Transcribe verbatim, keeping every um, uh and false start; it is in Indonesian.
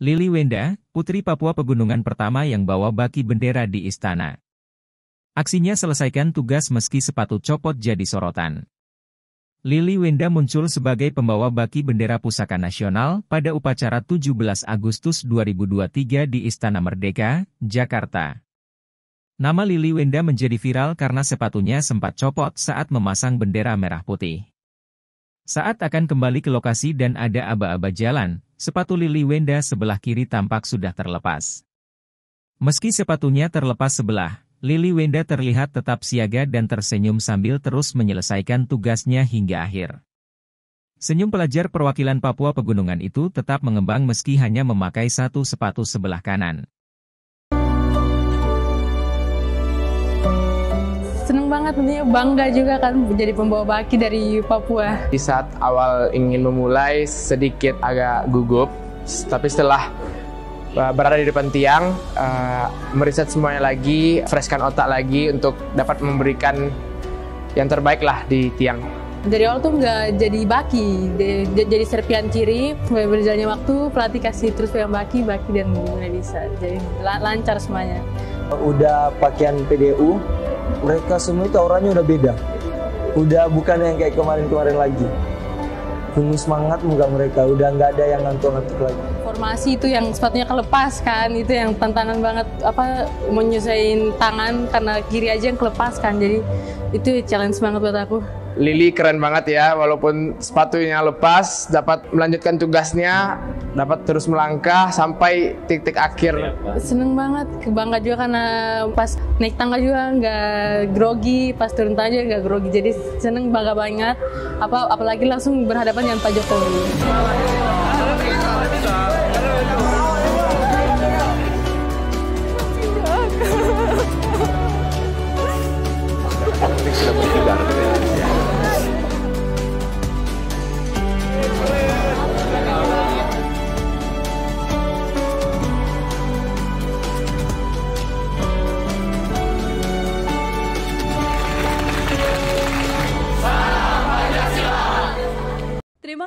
Lilly Wenda, putri Papua Pegunungan pertama yang bawa baki bendera di istana. Aksinya selesaikan tugas meski sepatu copot jadi sorotan. Lilly Wenda muncul sebagai pembawa baki bendera Pusaka Nasional pada upacara tujuh belas Agustus dua ribu dua puluh tiga di Istana Merdeka, Jakarta. Nama Lilly Wenda menjadi viral karena sepatunya sempat copot saat memasang bendera merah putih. Saat akan kembali ke lokasi dan ada aba-aba jalan, sepatu Lilly Wenda sebelah kiri tampak sudah terlepas. Meski sepatunya terlepas sebelah, Lilly Wenda terlihat tetap siaga dan tersenyum sambil terus menyelesaikan tugasnya hingga akhir. Senyum pelajar perwakilan Papua Pegunungan itu tetap mengembang meski hanya memakai satu sepatu sebelah kanan. Seneng banget, tentunya bangga juga kan menjadi pembawa baki dari Papua. Di saat awal ingin memulai sedikit agak gugup, tapi setelah berada di depan tiang, uh, meriset semuanya lagi, freshkan otak lagi untuk dapat memberikan yang terbaik lah di tiang. Dari awal tuh nggak jadi baki, jadi serpihan kiri, berjalannya waktu, pelatih kasih terus pegang baki, baki dan mulai bisa, jadi lancar semuanya. Udah pakaian P D U, mereka semua itu auranya udah beda, udah bukan yang kayak kemarin-kemarin lagi. Tunggu semangat muka mereka, udah nggak ada yang ngantuk-ngantuk lagi. Formasi itu yang sepatunya kelepas kan, itu yang tantangan banget, apa menyusahin tangan karena kiri aja yang kelepas kan, jadi itu challenge banget buat aku. Lilly keren banget ya, walaupun sepatunya lepas, dapat melanjutkan tugasnya, dapat terus melangkah sampai titik akhir. Seneng banget, kebangga juga karena pas naik tangga juga nggak grogi, pas turun tangga juga nggak grogi, jadi seneng, bangga banget. Apa apalagi langsung berhadapan dengan Pak Jokowi. Terima